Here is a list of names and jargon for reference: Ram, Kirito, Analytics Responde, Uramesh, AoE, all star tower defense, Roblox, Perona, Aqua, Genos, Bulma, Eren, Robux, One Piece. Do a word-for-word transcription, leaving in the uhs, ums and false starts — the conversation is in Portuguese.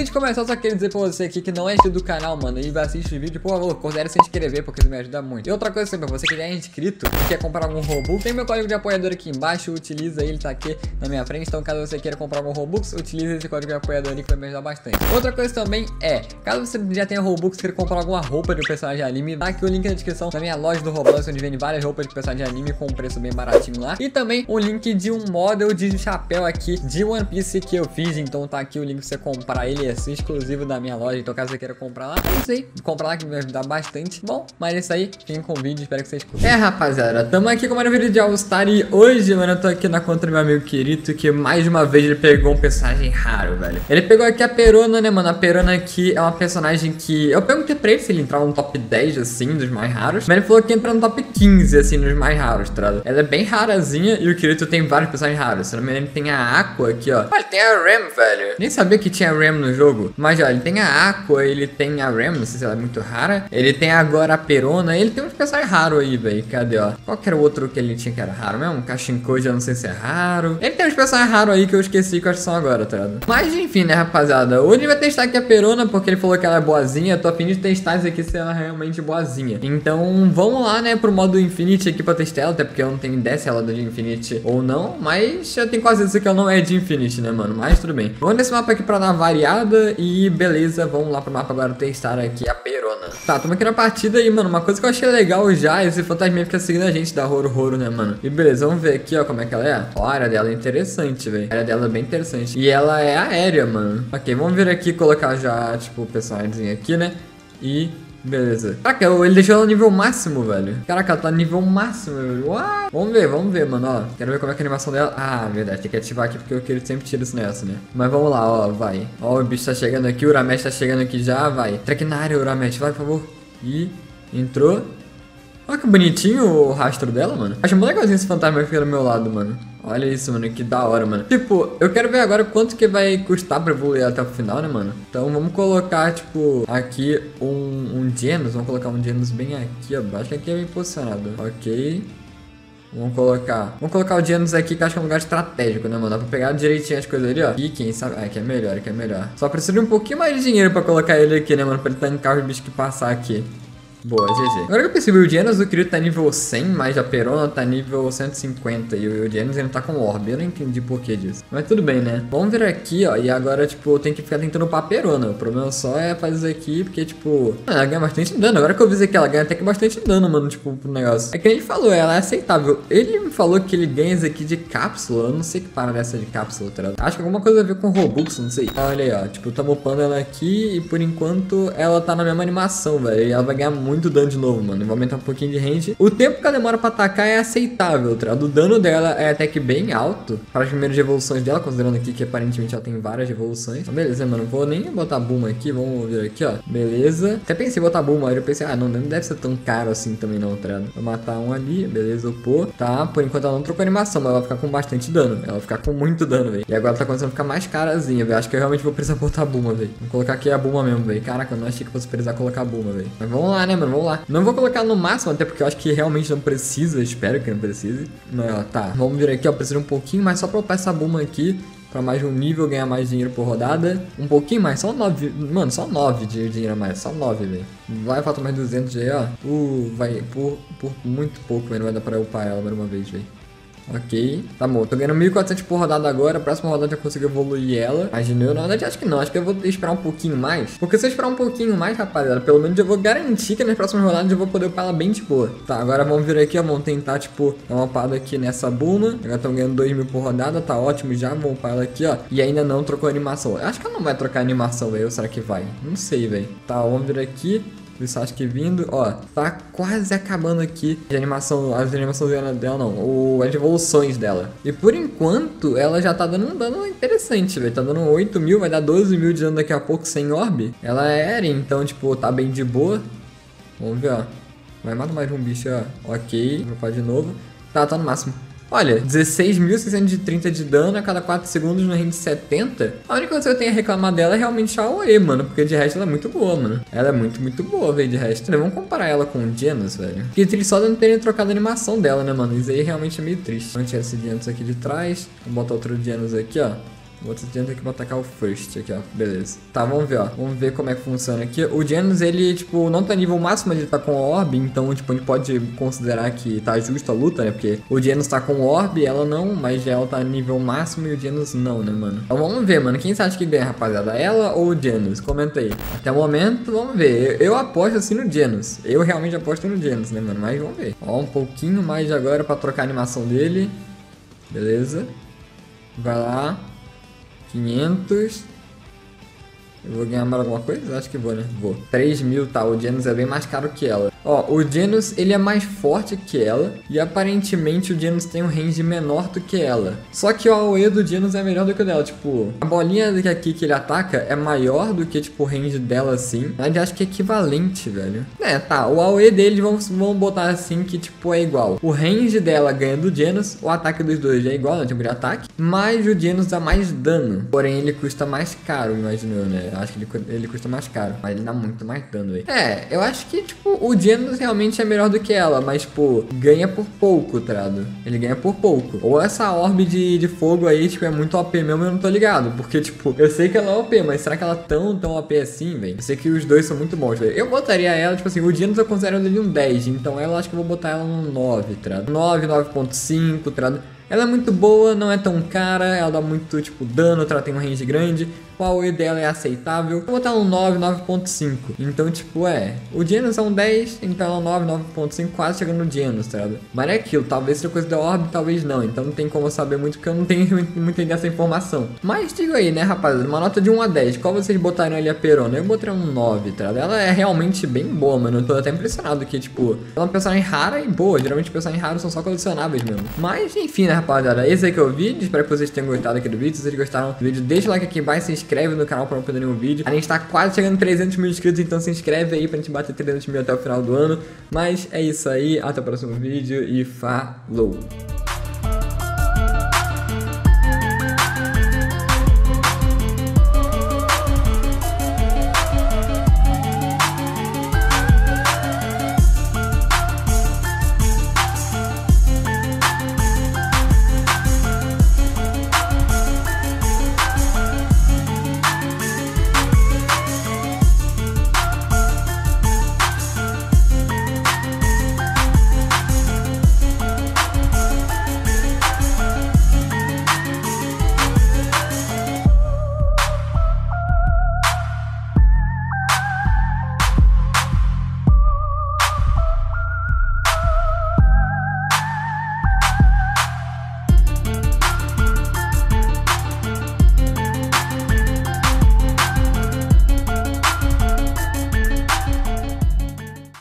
antes de começar, eu só queria dizer pra você aqui que não é inscrito do canal, mano, e assiste o vídeo, por favor, considere se inscrever, porque isso me ajuda muito. E outra coisa também, assim, pra você que já é inscrito e quer comprar algum Robux, tem meu código de apoiador aqui embaixo, utiliza ele, tá aqui na minha frente. Então caso você queira comprar algum Robux, utiliza esse código de apoiador ali que vai me ajudar bastante. Outra coisa também é, caso você já tenha Robux e queira comprar alguma roupa de personagem anime, tá aqui o link na descrição da minha loja do Roblox, onde vende várias roupas de personagem anime com um preço bem baratinho lá. E também um link de um model de chapéu aqui de One Piece que eu fiz, então tá aqui o link pra você comprar ele, é assim, exclusivo da minha loja, então caso você queira comprar lá, é isso aí, comprar lá que vai me ajudar bastante. Bom, mas é isso aí, fiquem com o vídeo, espero que vocês curtam. É rapaziada, tamo aqui com mais um vídeo de All Star e hoje, mano, eu tô aqui na conta do meu amigo Kirito, que mais uma vez ele pegou um personagem raro, velho. Ele pegou aqui a Perona, né, mano, a Perona aqui é uma personagem que, eu perguntei pra ele se ele entrava no top dez, assim, dos mais raros, mas ele falou que entra no top quinze, assim, dos mais raros, tá ligado? Ela é bem rarazinha e o Kirito tem vários personagens raros, se não me lembro tem a Aqua aqui, ó. Olha, tem a Ram, velho, nem sabia que tinha Ram no jogo, mas olha, ele tem a Aqua, ele tem a Ram, não sei se ela é muito rara, ele tem agora a Perona, ele tem uns personagens raros aí, velho, cadê, ó? Qual que era o outro que ele tinha que era raro mesmo? Cachincoja, já não sei se é raro, ele tem uns personagens raros aí que eu esqueci que eu acho que são agora, tá ligado? Mas enfim, né, rapaziada, hoje vai testar aqui a Perona, porque ele falou que ela é boazinha, eu tô a fim de testar isso aqui se ela é realmente boazinha, então vamos lá, né, pro modo Infinity aqui pra testar ela, até porque eu não tenho ideia se ela é de Infinity ou não, mas eu tenho quase certeza que ela não é de Infinity, né, mano, mas tudo bem. Vamos nesse mapa aqui pra dar variada e beleza, vamos lá pro mapa agora testar aqui a Perona. Tá, tamo aqui na partida aí, mano, uma coisa que eu achei legal já, esse fantasminha fica seguindo a gente da Roro Roro, né, mano, e beleza, vamos ver aqui, ó, como é que ela é. Ó, a área dela é interessante, velho, a área dela é bem interessante e ela é aérea, mano. Ok, vamos vir aqui e colocar já, tipo, o personagemzinho aqui, né, e... beleza. Caraca, ele deixou ela no nível máximo, velho. Caraca, ela tá no nível máximo, velho. What? Vamos ver, vamos ver, mano, ó. Quero ver como é que é a animação dela. Ah, verdade, tem que ativar aqui porque eu quero sempre tirar isso nessa, né? Mas vamos lá, ó, vai. Ó, o bicho tá chegando aqui, o Uramesh tá chegando aqui já, vai. Entra aqui na área, Uramesh, vai, por favor. E entrou. Olha que bonitinho o rastro dela, mano. Acho muito legalzinho esse fantasma que fica do meu lado, mano. Olha isso, mano, que da hora, mano. Tipo, eu quero ver agora quanto que vai custar pra evoluir até o final, né, mano? Então vamos colocar, tipo, aqui um, um Genos. Vamos colocar um Genos bem aqui abaixo, que aqui é bem posicionado. Ok. Vamos colocar... Vamos colocar o Genos aqui, que acho que é um lugar estratégico, né, mano? Dá pra pegar direitinho as coisas ali, ó. E quem sabe... Ah, aqui é melhor, aqui é melhor. Só preciso de um pouquinho mais de dinheiro pra colocar ele aqui, né, mano? Pra ele tancar os bichos que passar aqui. Boa, G G. Agora que eu percebi, o Genos, o Kirito tá nível cem, mas a Perona tá nível cento e cinquenta. E o Genos ainda tá com orbe. Eu não entendi porquê disso. Mas tudo bem, né? Vamos vir aqui, ó. E agora, tipo, eu tenho que ficar tentando upar a Perona. O problema só é fazer isso aqui, porque, tipo... ela ganha bastante dano. Agora que eu vi aqui, ela ganha até que bastante dano, mano, tipo, pro negócio. É que a gente falou, ela é aceitável. Ele me falou que ele ganha isso aqui de cápsula. Eu não sei que parada é essa de cápsula, tá? Acho que alguma coisa a ver com Robux, não sei. Olha aí, ó. Tipo, tamo upando ela aqui e, por enquanto, ela tá na mesma animação, velho. E ela vai ganhar muito... muito dano de novo, mano. Vou aumentar um pouquinho de range. O tempo que ela demora pra atacar é aceitável, tá? O dano dela é até que bem alto para as primeiras evoluções dela, considerando aqui que aparentemente ela tem várias evoluções. Então, beleza, mano. Vou nem botar boom aqui. Vamos ver aqui, ó. Beleza. Até pensei em botar boom, aí eu pensei, ah, não, não deve ser tão caro assim também não, tá? Vou matar um ali. Beleza, pô. Tá, por enquanto ela não trocou animação, mas ela vai ficar com bastante dano. Ela vai ficar com muito dano, velho. E agora ela tá começando a ficar mais carazinha, velho. Acho que eu realmente vou precisar botar boom, velho. Vou colocar aqui a boom mesmo, velho. Caraca, eu não achei que fosse precisar colocar boom, velho. Mas vamos lá, né? Mano, vamos lá. Não vou colocar no máximo, até porque eu acho que realmente não precisa. Espero que não precise. Mas, ó, tá. Vamos vir aqui, ó. Precisa um pouquinho, mas só pra upar essa bomba aqui. Pra mais um nível, ganhar mais dinheiro por rodada. Um pouquinho mais, só nove. Mano, só nove de dinheiro a mais. Só nove, velho. Vai, falta mais duzentos aí, ó. Uh, vai. Por, por muito pouco, velho. Não vai dar pra upar ela mais uma vez, velho. Ok, tá bom, tô ganhando mil e quatrocentos por rodada agora. A próxima rodada eu consigo evoluir ela. Mas eu, na verdade, acho que não, acho que eu vou esperar um pouquinho mais. Porque se eu esperar um pouquinho mais, rapaziada, pelo menos eu vou garantir que nas próximas rodadas eu vou poder upar ela bem de boa. Tá, agora vamos vir aqui, ó, vamos tentar, tipo, dar uma upada aqui nessa Bulma. Agora estão ganhando dois mil por rodada, tá ótimo já, vamos upar ela aqui, ó. E ainda não trocou a animação, eu acho que ela não vai trocar a animação, velho, ou será que vai? Não sei, velho. Tá, vamos vir aqui. Isso acho que vindo, ó, tá quase acabando aqui de animação, as animações dela não, o, as evoluções dela. E por enquanto, ela já tá dando um dano interessante, velho, tá dando oito mil, vai dar doze mil de dano daqui a pouco sem orbe. Ela é Eren, então, tipo, tá bem de boa. Vamos ver, ó, vai matar mais um bicho, ó, ok, vou fazer de novo. Tá, tá no máximo. Olha, dezesseis mil seiscentos e trinta de dano a cada quatro segundos no range setenta. A única coisa que eu tenho a reclamar dela é realmente a O E, mano. Porque de resto ela é muito boa, mano. Ela é muito, muito boa, velho, de resto. Então, vamos comparar ela com o Genos, velho. Fiquei triste só de não terem trocado a animação dela, né, mano? Isso aí realmente é meio triste. Vamos tirar esse Genos aqui de trás. Vamos botar outro Genos aqui, ó. O outro Genos aqui pra atacar o first aqui, ó. Beleza. Tá, vamos ver, ó. Vamos ver como é que funciona aqui. O Genos, ele, tipo, não tá nível máximo, ele tá com orb. Então, tipo, a gente pode considerar que tá justo a luta, né? Porque o Genos tá com orb, ela não, mas ela tá nível máximo e o Genos não, né, mano? Então, vamos ver, mano. Quem você acha que ganha, rapaziada? Ela ou o Genos? Comenta aí. Até o momento, vamos ver. Eu, eu aposto, assim, no Genos. Eu realmente aposto no Genos, né, mano? Mas vamos ver. Ó, um pouquinho mais de agora pra trocar a animação dele. Beleza. Vai lá. quinhentos. Eu vou ganhar mais alguma coisa? Acho que vou, né? Vou. três mil, tá? O Genos é bem mais caro que ela. Ó, o Genos, ele é mais forte que ela. E aparentemente o Genos tem um range menor do que ela. Só que o AoE do Genos é melhor do que o dela. Tipo, a bolinha aqui que ele ataca é maior do que, tipo, o range dela, assim. Mas acho que é equivalente, velho. É, tá. O AoE deles, vamos, vamos botar assim que, tipo, é igual. O range dela ganha do Genos. O ataque dos dois é igual, né? Tipo, de ataque. Mas o Genos dá mais dano. Porém, ele custa mais caro, imaginou, né? Eu acho que ele, ele custa mais caro. Mas ele dá muito mais dano, velho. É, eu acho que, tipo, o Genos realmente é melhor do que ela. Mas, tipo, ganha por pouco, trado. Ele ganha por pouco. Ou essa orbe de, de fogo aí, tipo, é muito O P mesmo, eu não tô ligado. Porque, tipo, eu sei que ela é O P, mas será que ela é tão, tão O P assim, velho? Eu sei que os dois são muito bons, velho. Eu botaria ela, tipo assim, o Genos eu considero ele um dez. Então, ela acho que eu vou botar ela no nove, trado. nove, nove ponto cinco, trado. Ela é muito boa, não é tão cara, ela dá muito, tipo, dano, ela tem um range grande, o AoE dela é aceitável. Eu vou botar um nove, nove ponto cinco. Então, tipo, é, o Genos é um dez, então ela é um nove, nove ponto cinco, quase chegando no Genos, tá ligado? Mas é aquilo, talvez seja coisa da orb, talvez não. Então não tem como eu saber muito, porque eu não tenho muita ideia dessa informação. Mas digo aí, né, rapaziada, uma nota de um a dez, qual vocês botaram ali a Perona? Eu botei um nove, tá ligado? Ela é realmente bem boa, mano, eu tô até impressionado que, tipo, ela é uma personagem rara e boa. Geralmente personagens raras são só colecionáveis mesmo. Mas, enfim, né, rapaziada, esse aqui é o vídeo. Espero que vocês tenham gostado aqui do vídeo. Se vocês gostaram do vídeo, deixa o like aqui embaixo, se inscreve no canal pra não perder nenhum vídeo. A gente tá quase chegando em trezentos mil inscritos, então se inscreve aí pra gente bater trezentos mil até o final do ano. Mas é isso aí, até o próximo vídeo e falou!